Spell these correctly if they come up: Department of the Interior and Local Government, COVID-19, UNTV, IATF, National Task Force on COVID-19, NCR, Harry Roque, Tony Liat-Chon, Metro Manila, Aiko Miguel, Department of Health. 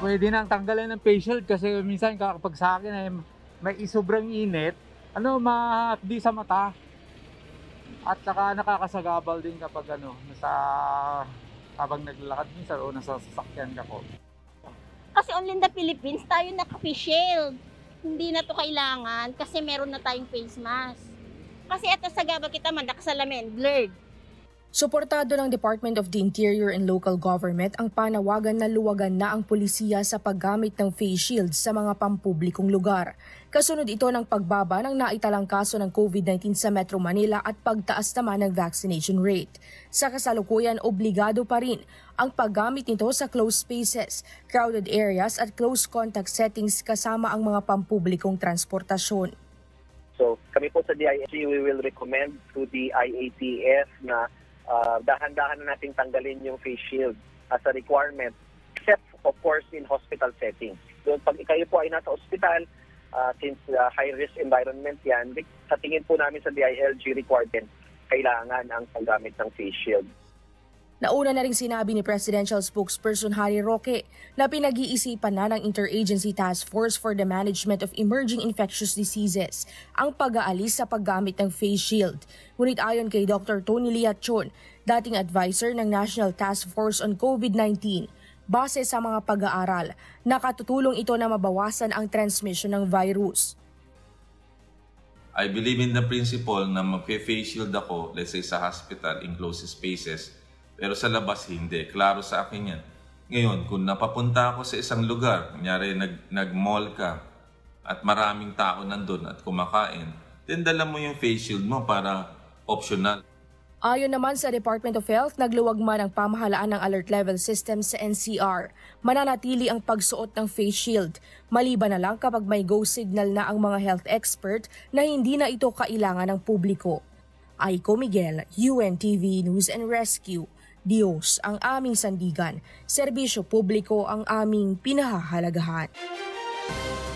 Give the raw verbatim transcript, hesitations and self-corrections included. Pwede nang tanggalin ng face shield kasi minsan kapag sa akin ay may sobrang init, ano, mahakdi sa mata. At saka nakakasagabal din kapag ano, nasa habang naglalakad minsan o nasa sasakyan ka po. Kasi only in the Philippines tayo naka-face shield. Hindi na to kailangan kasi meron na tayong face mask. Kasi eto sa gabal kita man nakasalamin, blurred. Suportado ng Department of the Interior and Local Government ang panawagan na luwagan na ang pulisiya sa paggamit ng face shields sa mga pampublikong lugar. Kasunod ito ng pagbaba ng naitalang kaso ng COVID nineteen sa Metro Manila at pagtaas naman ng vaccination rate. Sa kasalukuyan, obligado pa rin ang paggamit nito sa closed spaces, crowded areas at close contact settings kasama ang mga pampublikong transportasyon. So kami po sa D I H, we will recommend to the I A T F na Uh, dahan-dahan na nating tanggalin yung face shield as a requirement, except of course in hospital settings. So pag kayo po ay nasa hospital, uh, since uh, high-risk environment yan, sa tingin po namin sa D I L G required din, kailangan ang paggamit ng face shield. Nauna na rin sinabi ni Presidential Spokesperson Harry Roque na pinag-iisipan na ng Interagency Task Force for the Management of Emerging Infectious Diseases ang pag-aalis sa paggamit ng face shield. Ngunit ayon kay Doctor Tony Liat-Chon, dating advisor ng National Task Force on COVID nineteen, base sa mga pag-aaral, nakatutulong ito na mabawasan ang transmission ng virus. I believe in the principle na mag-face shield ako, let's say sa hospital, in closed spaces, pero sa labas, hindi. Klaro sa akin yan. Ngayon, kung napapunta ako sa isang lugar, kunyari nag, nag-mall ka at maraming tao nandun at kumakain, then dala mo yung face shield mo para optional. Ayon naman sa Department of Health, nagluwag man ang pamahalaan ng alert level system sa N C R. Mananatili ang pagsuot ng face shield, maliban na lang kapag may go signal na ang mga health expert na hindi na ito kailangan ng publiko. Aiko Miguel, U N T V News and Rescue. Diyos ang aming sandigan, serbisyo publiko ang aming pinahahalagahan.